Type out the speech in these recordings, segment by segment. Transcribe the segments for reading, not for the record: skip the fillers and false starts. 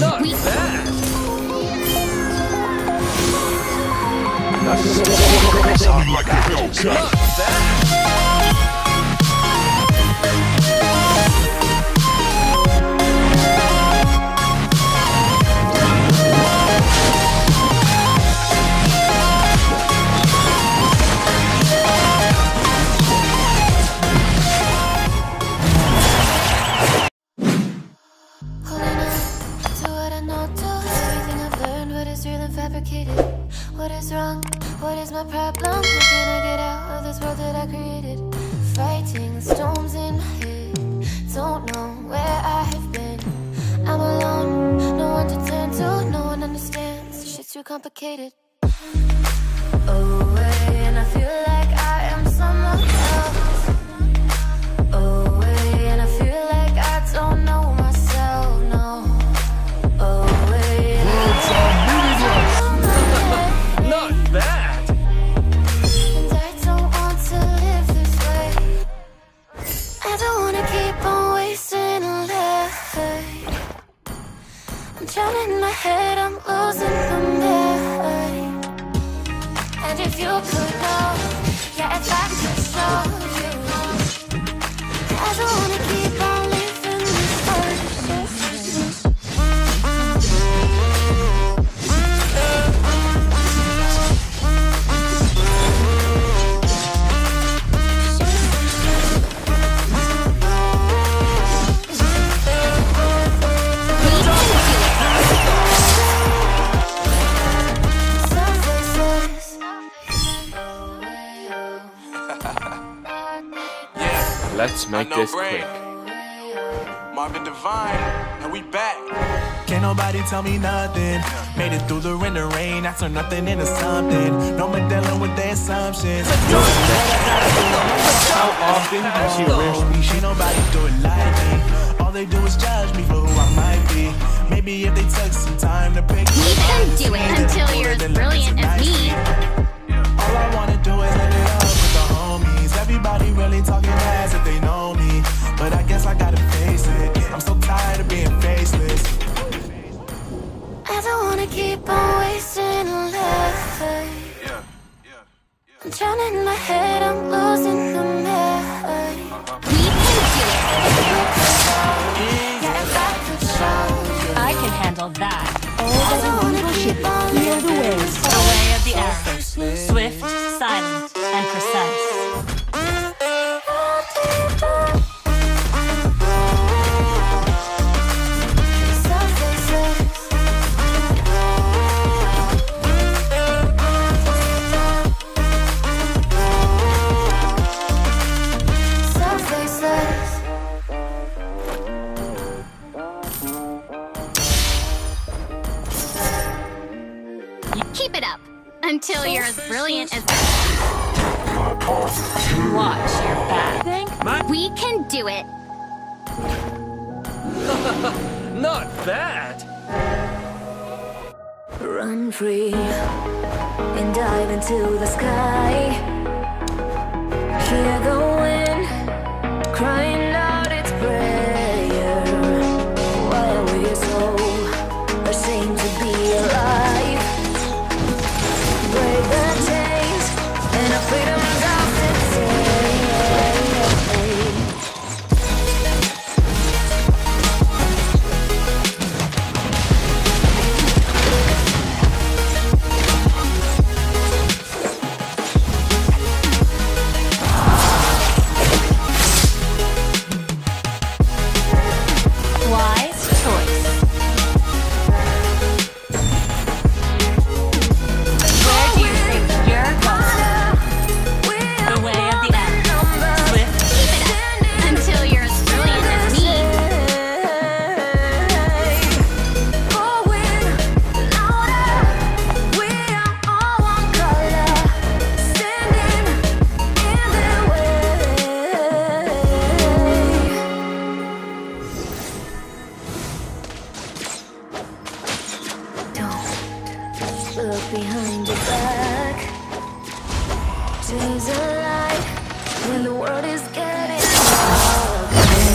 Not bad! What is wrong? What is my problem? How can I get out of this world that I created? Fighting the storms in my head, don't know where I have been. I'm alone, no one to turn to, no one understands. Shit's too complicated. Away, and I feel like I am someone else. Away, and I feel like I don't know myself, no. Away, and drowning in my head, I'm losing my mind. And if you could know, yeah, if I could show you, I don't wanna keep on living this Let's make this quick. Marvin Divine, and we back. Can't nobody tell me nothing. Made it through the rain. I turned nothing into something. No more dealing with their assumptions. How often does she wish me? She nobody do it like me. All they do is judge me for who I might be. Maybe if they took some time to pick. You can do it until you're as brilliant as me. All I wanna do is live it up with the homies. Everybody really talking as if they know me, but I guess I gotta face it. I'm so tired of being faceless. I don't wanna keep on wasting a life. I'm drowning in my head, I'm losing my mind. We can do it. Yeah, if I could show you, I can handle that. I don't wanna keep on living the waves. The way of the arrow, swift, silent, and precise. Keep it up until you're as brilliant as me. Watch your back. We can do it. Not bad. Run free and dive into the sky. Hear the wind crying out its prayer. Why are we so ashamed to be alive? Look behind your back. Days are light when the world is getting dark. I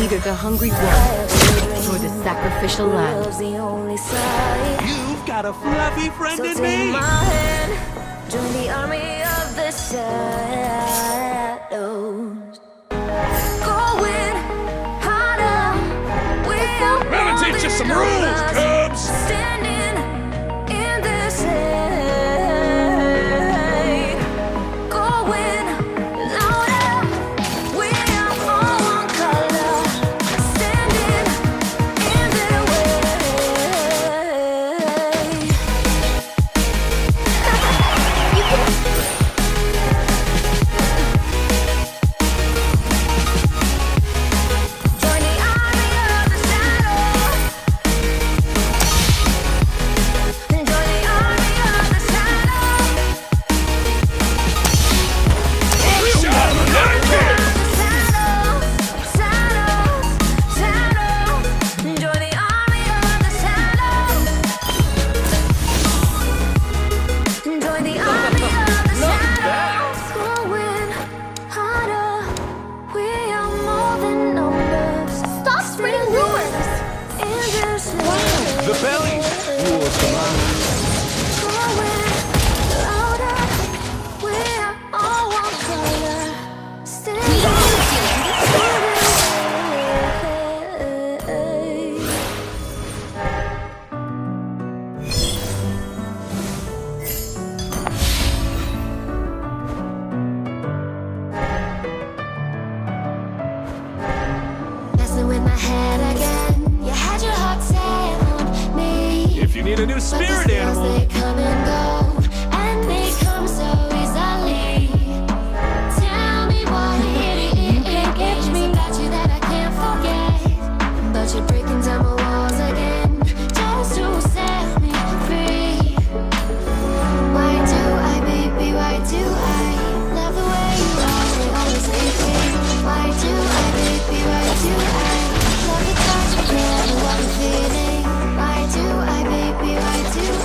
need a gathered the hungry ones for the sacrificial lamb. You've got a fluffy friend so in me. Join the army of the shadows. Going harder. We'll teach you some rules, Cubs. Standing in this light. Going louder. We are all one color. Standing in their way. Join the army of the shadows. Join the army of the shadows. Join the army of the shadows. Join the army of the shadows. Going harder. We are more than numbers. Stop spreading rumors. In this world. The belly rules the mind. Going louder. We are all one color. Standing in the way. Messing with my head again. You had your heart set on me. If you need a new But these spirit feels, animal, they come and go, and they come so easily. Tell me what it is about you that I can't forget. But you're breaking down my walls again, just to set me free. Why do I, baby? Why do I love the way you always leave me? Why do I, baby? Why do I love the touch of your warm feeling? Why do I, baby? Why do I?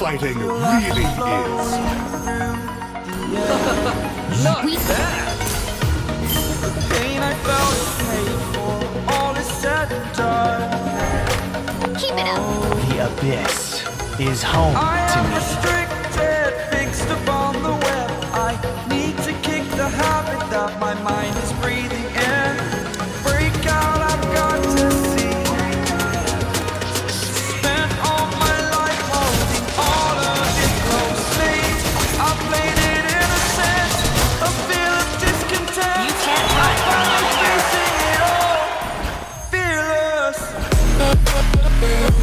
fighting really is. Not that. The pain I felt is paid for. All is said and done. Keep it up. The abyss is home to me. I am restricted, fixed upon the web. I need to kick the habit that my mind is breathing in. Break out, I've got to see. Spent all my life holding all of it closely. I played it innocent, a feel of discontent. You can't run. I'm facing it all, fearless.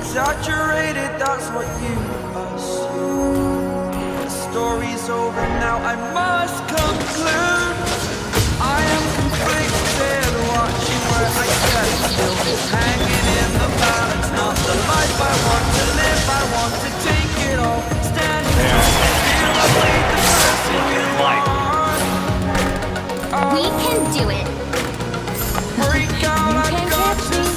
Exaggerated, that's what you assume. The story's over now, I must conclude. I am conflicted, watching where I get still. Hanging in the balance, not the life I want to live. I want to take it all, standing tall, and I played the person you are. We can do it. Freak out, I've got to see.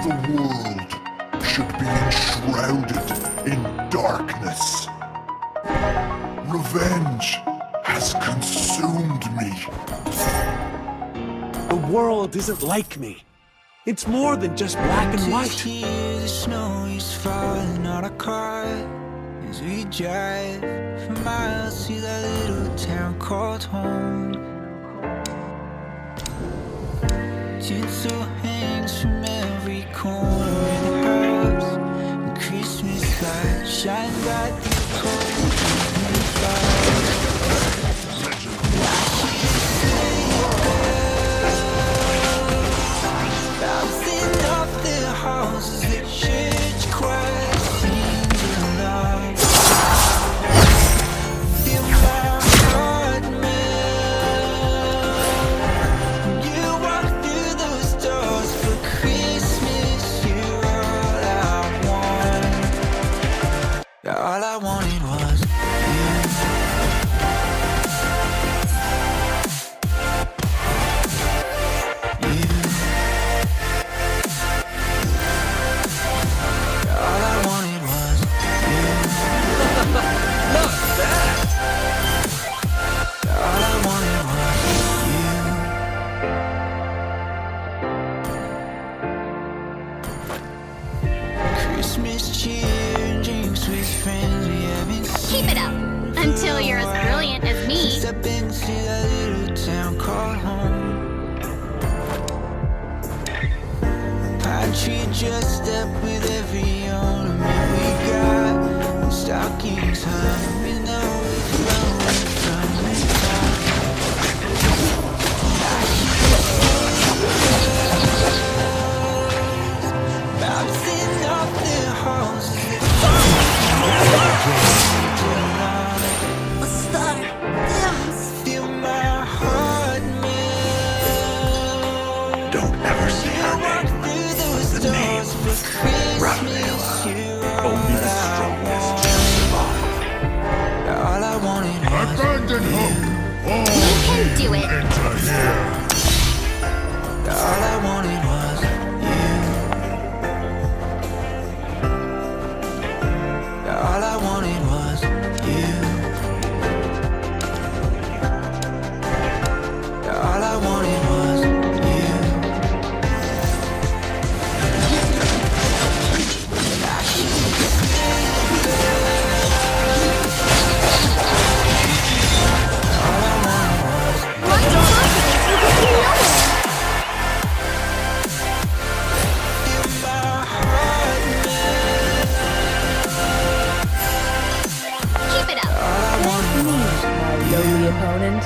The world should be enshrouded in darkness. Revenge has consumed me. The world isn't like me. It's more than just black and white. Here, the snow is falling on our car as we drive for miles to that little town called home. Tinsel hangs from every corner in the house. The Christmas lights shine bright through cold and fire. Bouncing off the houses, the church choir sings aloud. Feel my heart melt when you walk through those doors. For Christmas, you're all I want. Yeah, all I wanted was Christmas cheer and drinks with friends we haven't seen. Keep it up until you're as brilliant as me. Step into that little town called home. Pine tree dressed up with every ornament we got. The stockings hung, we know it's flowing from the top. Bouncing off the house. Feel my heart melt. opponent.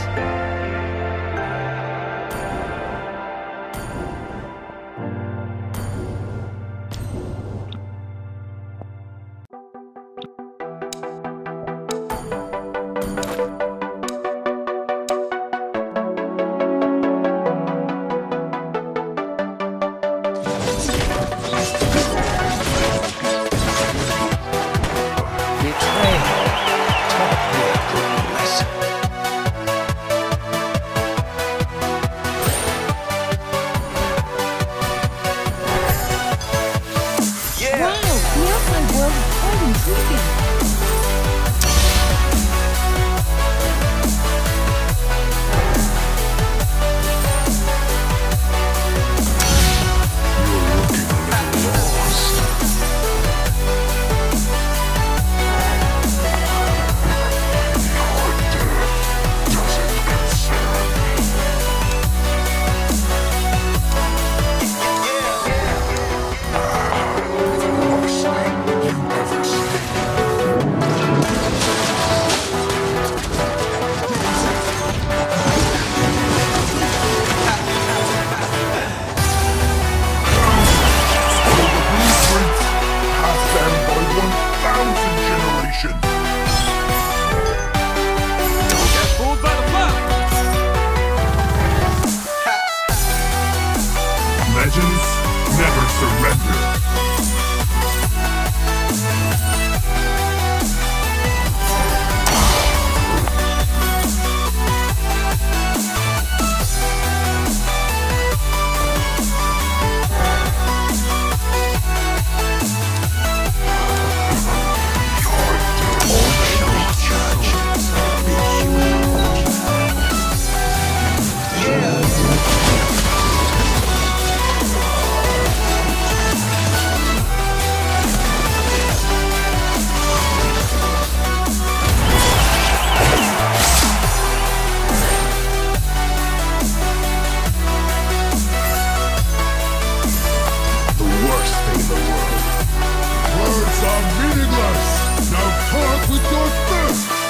Words are meaningless. Now talk with your fists.